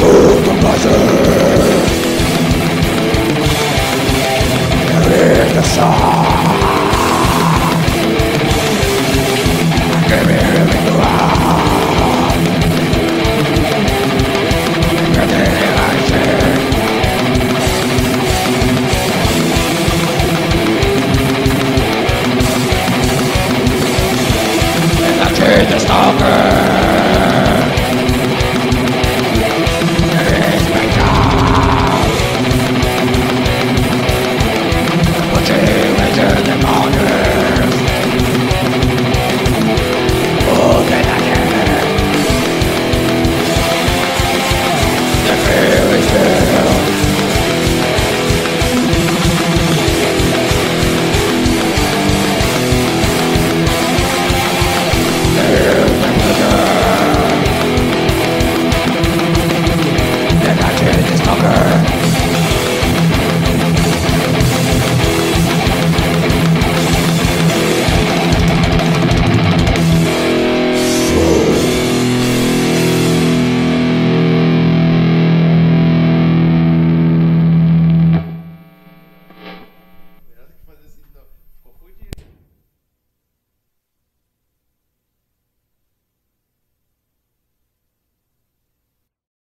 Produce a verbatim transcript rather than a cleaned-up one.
Supervisor, there is the sun.